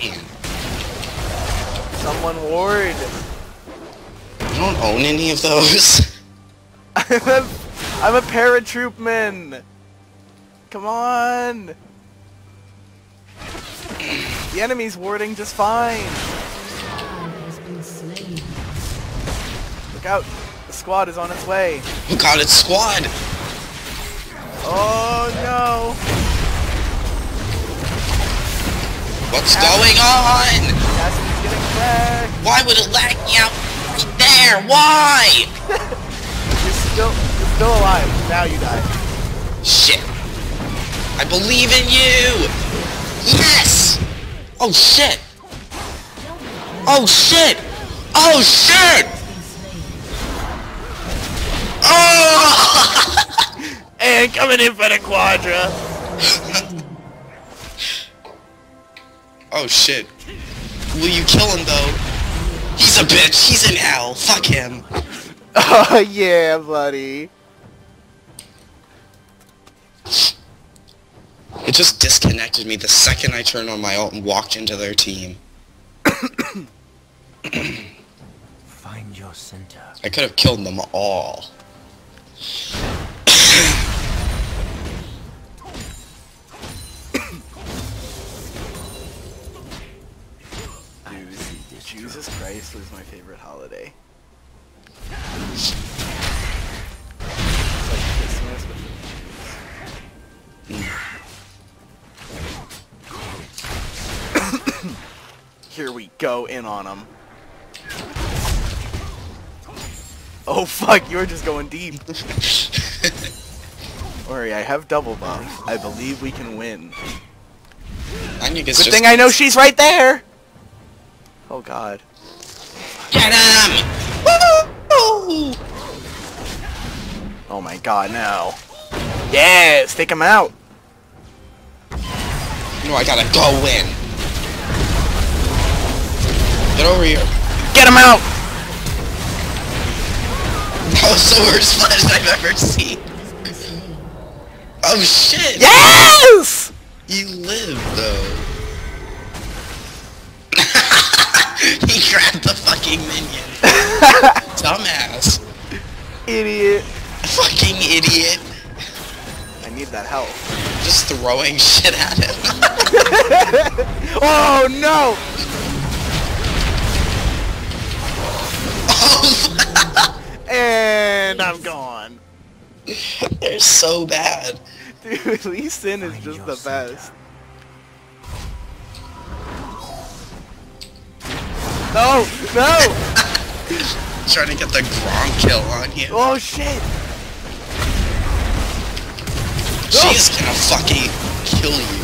Damn. Someone ward. I don't own any of those. I'm a paratroopman. Come on. The enemy's warding just fine. Look out. The squad is on its way. Look out, it's squad. Oh no! What's going on? Assassin's getting cracked. Why would it lag me out right there? Why? you're still alive. Now you die. Shit! I believe in you. Yes! Oh shit! Oh shit! Oh shit! Oh! And coming in for the Quadra! Oh shit. Will you kill him though? He's a bitch! He's in hell! Fuck him! Oh yeah, buddy! It just disconnected me the second I turned on my ult and walked into their team. Find your center. I could have killed them all. Jesus Christ was my favorite holiday. It's like Christmas with the Jews. Here we go in on them. Oh fuck, you're just going deep. Don't worry, I have double buff. I believe we can win. Good thing I know she's right there! Oh god. Get him! Woo! Oh my god, no. Yes! Take him out! No, I gotta go in. Get over here. Get him out! That was the worst flash I've ever seen. Oh shit! Yes! He lived though. He grabbed the fucking minion. Dumbass. Idiot. Fucking idiot. I need that help. Just throwing shit at him. Oh no! Oh. And I'm gone. They're so bad. Dude, Lee Sin is just the best. No! No! Trying to get the Grom kill on you. Oh shit! She's gonna fucking kill you.